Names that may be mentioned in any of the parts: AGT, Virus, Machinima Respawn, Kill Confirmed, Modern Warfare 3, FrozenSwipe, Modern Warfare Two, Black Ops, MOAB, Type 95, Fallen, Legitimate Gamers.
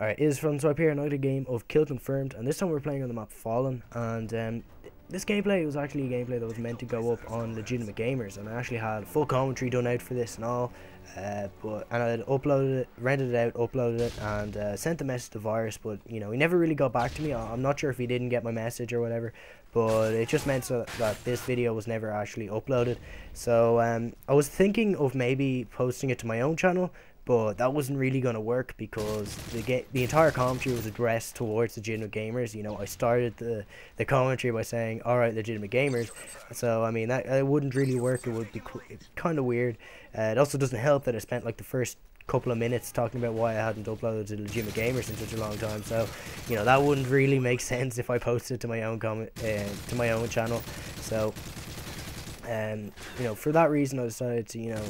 Alright, it is FrozenSwipe here, another game of Kill Confirmed, and this time we're playing on the map Fallen, and this gameplay was actually a gameplay that was meant to go up on Legitimate Gamers, and I actually had full commentary done out for this and all, and I had uploaded it, rented it out, uploaded it, and sent the message to Virus, but you know, he never really got back to me. I'm not sure if he didn't get my message or whatever, but it just meant so that this video was never actually uploaded. So I was thinking of maybe posting it to my own channel, but that wasn't really going to work because the entire commentary was addressed towards Legitimate Gamers. You know, I started the commentary by saying, alright, Legitimate Gamers. So, I mean, that wouldn't really work. It would be kind of weird. It also doesn't help that I spent like the first couple of minutes talking about why I hadn't uploaded to Legitimate Gamers in such a long time. So, you know, that wouldn't really make sense if I posted to my own to my own channel. So, you know, for that reason, I decided to, you know,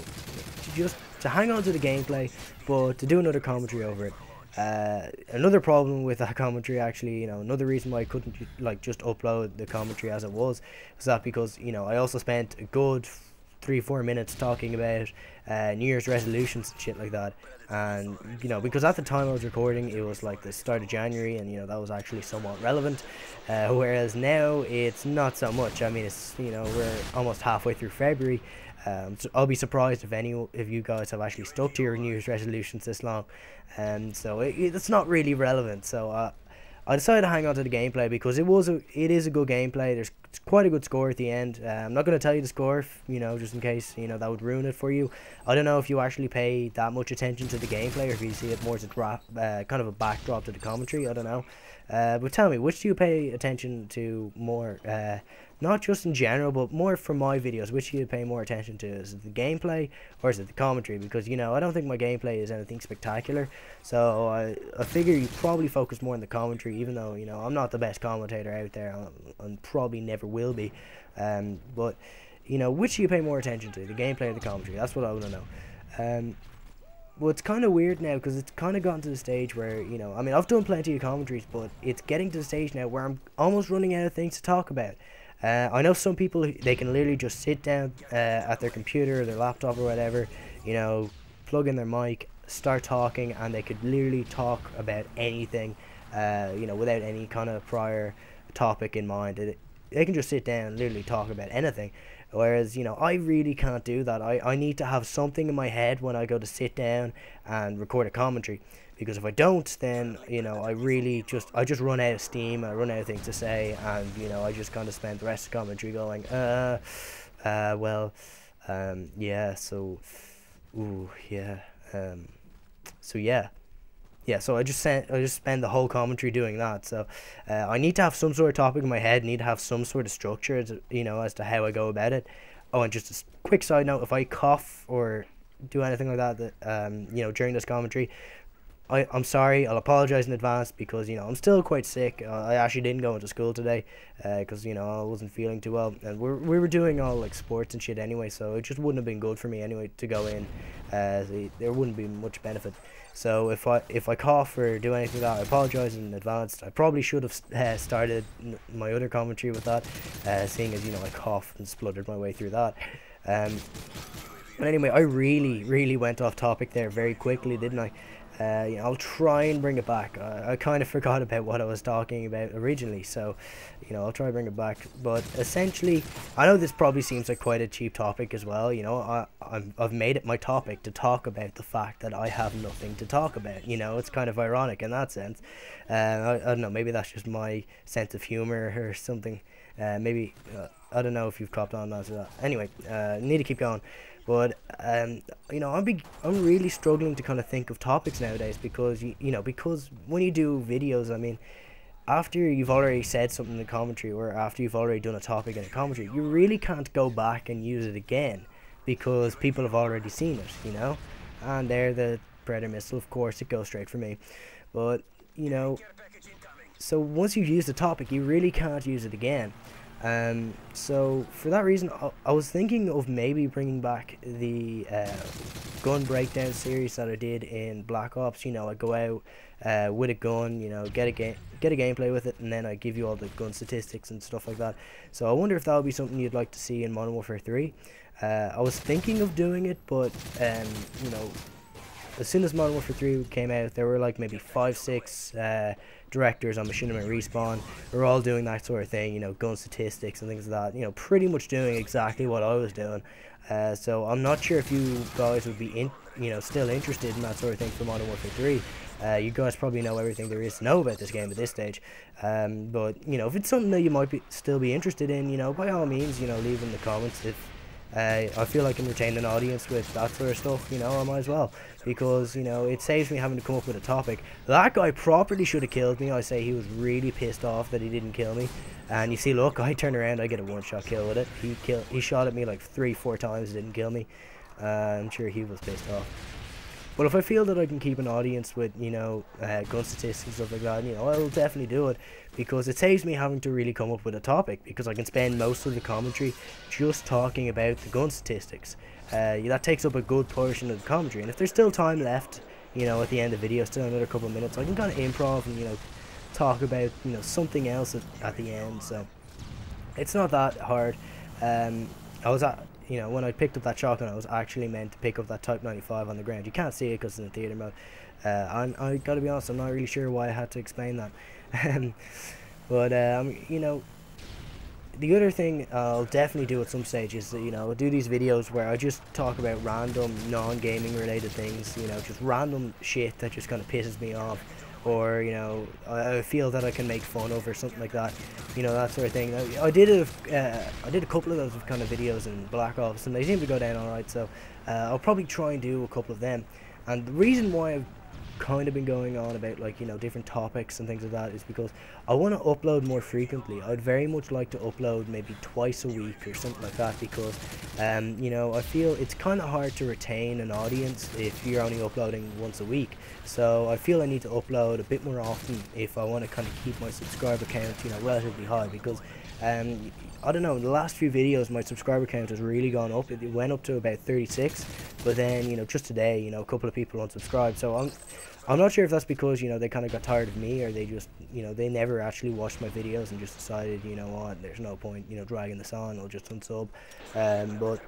to hang on to the gameplay, but to do another commentary over it. Another problem with that commentary, actually, you know, another reason why I couldn't like just upload the commentary as it was that because, you know, I also spent a good 3-4 minutes talking about New Year's resolutions and shit like that, and you know, because at the time I was recording it was like the start of January, and you know, that was actually somewhat relevant, whereas now it's not so much. I mean, it's, you know, we're almost halfway through February. So I'll be surprised if you guys have actually stuck to your New Year's resolutions this long, and so it's not really relevant. So I decided to hang on to the gameplay because it is a good gameplay. There's quite a good score at the end. I'm not going to tell you the score, you know, just in case, you know, that would ruin it for you. I don't know if you actually pay that much attention to the gameplay or if you see it more as a kind of a backdrop to the commentary. I don't know. But tell me, which do you pay attention to more? Not just in general, but more for my videos, which you pay more attention to? Is it the gameplay or is it the commentary? Because, you know, I don't think my gameplay is anything spectacular, so I figure you probably focus more on the commentary, even though, you know, I'm not the best commentator out there, and probably never will be, but, you know, which do you pay more attention to, the gameplay or the commentary? That's what I want to know. Well, it's kind of weird now because it's kind of gotten to the stage where, you know, I mean, I've done plenty of commentaries, but it's getting to the stage now where I'm almost running out of things to talk about. I know some people, they can literally just sit down at their computer or their laptop or whatever, you know, plug in their mic, start talking, and they could literally talk about anything, you know, without any kind of prior topic in mind. They can just sit down and literally talk about anything. Whereas, you know, I really can't do that. I need to have something in my head when I go to sit down and record a commentary. Because if I don't, then, you know, I just run out of steam, I run out of things to say, and, you know, I just kind of spend the rest of the commentary going, yeah, so, ooh, yeah, so yeah. Yeah, so I just spend the whole commentary doing that. So I need to have some sort of topic in my head, need to have some sort of structure, you know, as to how I go about it. Oh, and just a quick side note, if I cough or do anything like that, you know, during this commentary, I'm sorry, I'll apologize in advance because, you know, I'm still quite sick. I actually didn't go into school today because, you know, I wasn't feeling too well. And we were doing all, like, sports and shit anyway, so it just wouldn't have been good for me anyway to go in. There wouldn't be much benefit. So if I cough or do anything like that, I apologize in advance. I probably should have started my other commentary with that, seeing as, you know, I coughed and spluttered my way through that. But anyway, I really, really went off topic there very quickly, didn't I? You know, I'll try and bring it back. I kind of forgot about what I was talking about originally, so, you know, I'll try and bring it back. But essentially, I know this probably seems like quite a cheap topic as well, you know, I've made it my topic to talk about the fact that I have nothing to talk about. You know, it's kind of ironic in that sense. I don't know, maybe that's just my sense of humor or something. Maybe, I don't know if you've copped on to that. Anyway, need to keep going. But, you know, I'm really struggling to kind of think of topics nowadays because, you know, because when you do videos, I mean, after you've already said something in the commentary or after you've already done a topic in a commentary, you really can't go back and use it again because people have already seen it, you know. And there, the Predator missile, of course, it goes straight for me. But, you know, so once you've used the topic, you really can't use it again. So for that reason, I was thinking of maybe bringing back the gun breakdown series that I did in Black Ops. You know, I go out with a gun, you know, get a gameplay with it, and then I give you all the gun statistics and stuff like that. So I wonder if that would be something you'd like to see in Modern Warfare 3. I was thinking of doing it, but you know, as soon as Modern Warfare 3 came out, there were like maybe 5-6 directors on Machinima Respawn who were all doing that sort of thing, you know, gun statistics and things like that, you know, pretty much doing exactly what I was doing. So I'm not sure if you guys would be, you know, still interested in that sort of thing for Modern Warfare 3. You guys probably know everything there is to know about this game at this stage, but you know, if it's something that you might still be interested in, you know, by all means, you know, leave in the comments. If I feel like I can retain an audience with that sort of stuff, you know, I might as well, because you know, it saves me having to come up with a topic. That guy properly should have killed me. I say he was really pissed off that he didn't kill me, and you see, look, I turn around, I get a one-shot kill with it. He shot at me like 3-4 times, didn't kill me. I'm sure he was pissed off. But if I feel that I can keep an audience with, you know, gun statistics and stuff like that, you know, I'll definitely do it, because it saves me having to really come up with a topic, because I can spend most of the commentary just talking about the gun statistics. That takes up a good portion of the commentary, and if there's still time left, you know, at the end of the video, still another couple of minutes, I can kind of improv and, you know, talk about, you know, something else at the end. So it's not that hard. I was at, you know, when I picked up that shotgun, I was actually meant to pick up that Type 95 on the ground. You can't see it because it's in the theater mode. I gotta be honest, I'm not really sure why I had to explain that. But, you know, the other thing I'll definitely do at some stage is, you know, I'll do these videos where I just talk about random non-gaming related things, you know, just random shit that just kind of pisses me off, or, you know, I feel that I can make fun of, or something like that, you know, that sort of thing. I did a couple of those kind of videos in Black Ops, and they seem to go down alright, so I'll probably try and do a couple of them. And the reason why I've kind of been going on about, like, you know, different topics and things like that is because I want to upload more frequently. I'd very much like to upload maybe twice a week or something like that, because you know, I feel it's kind of hard to retain an audience if you're only uploading once a week. So I feel I need to upload a bit more often if I want to kind of keep my subscriber count, you know, relatively high, because I don't know, in the last few videos my subscriber count has really gone up. It went up to about 36, but then, you know, just today, you know, a couple of people unsubscribed. So I'm not sure if that's because, you know, they kind of got tired of me, or they just, you know, they never actually watched my videos and just decided, you know what, there's no point, you know, dragging this on, I'll just unsub. But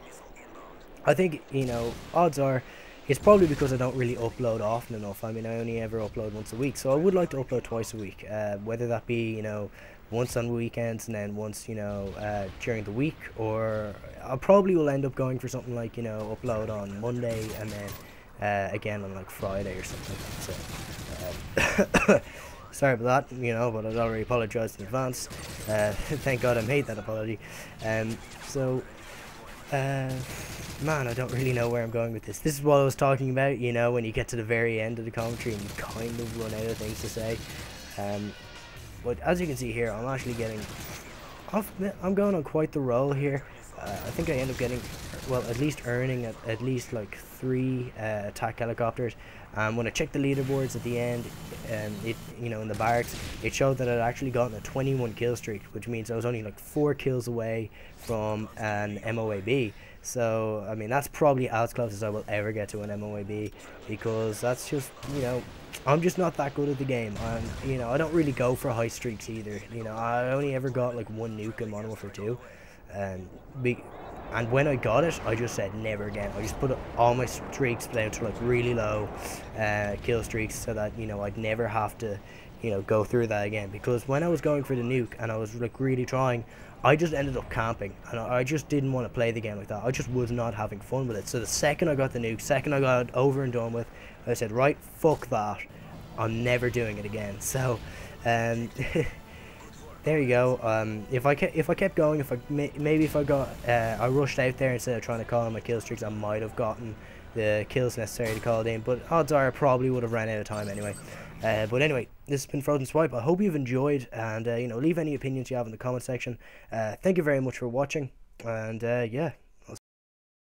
I think, you know, odds are it's probably because I don't really upload often enough. I mean, I only ever upload once a week, so I would like to upload twice a week, whether that be, you know, once on weekends and then once, you know, during the week. Or I probably will end up going for something like, you know, upload on Monday and then again on like Friday or something like that. So sorry about that, you know, but I'd already apologized in advance. Thank God I made that apology. Man, I don't really know where I'm going with this. This is what I was talking about, you know, when you get to the very end of the commentary and you kind of run out of things to say. But as you can see here, I'm actually getting off, I'm going on quite the roll here. I think I end up getting, well, at least earning at least like 3 attack helicopters. When I checked the leaderboards at the end, it, you know, in the barracks, it showed that I'd actually gotten a 21 kill streak, which means I was only like 4 kills away from an MOAB. So I mean, that's probably as close as I will ever get to an MOAB, because that's just, you know, I'm just not that good at the game. You know, I don't really go for high streaks either. You know, I only ever got like 1 nuke in Modern Warfare 2. And when I got it, I just said never again. I just put all my streaks down to like really low kill streaks, so that, you know, I'd never have to, you know, go through that again. Because when I was going for the nuke and I was like really trying, I just ended up camping, and I just didn't want to play the game like that. I just was not having fun with it. So the second I got the nuke, second I got it over and done with, I said, right, fuck that, I'm never doing it again. So there you go. If I kept going, I rushed out there instead of trying to call in my kill streaks, I might have gotten the kills necessary to call it in, but odds are I probably would have ran out of time anyway. But anyway, this has been FrozenSwipe. I hope you've enjoyed, and you know, leave any opinions you have in the comment section. Thank you very much for watching, and yeah.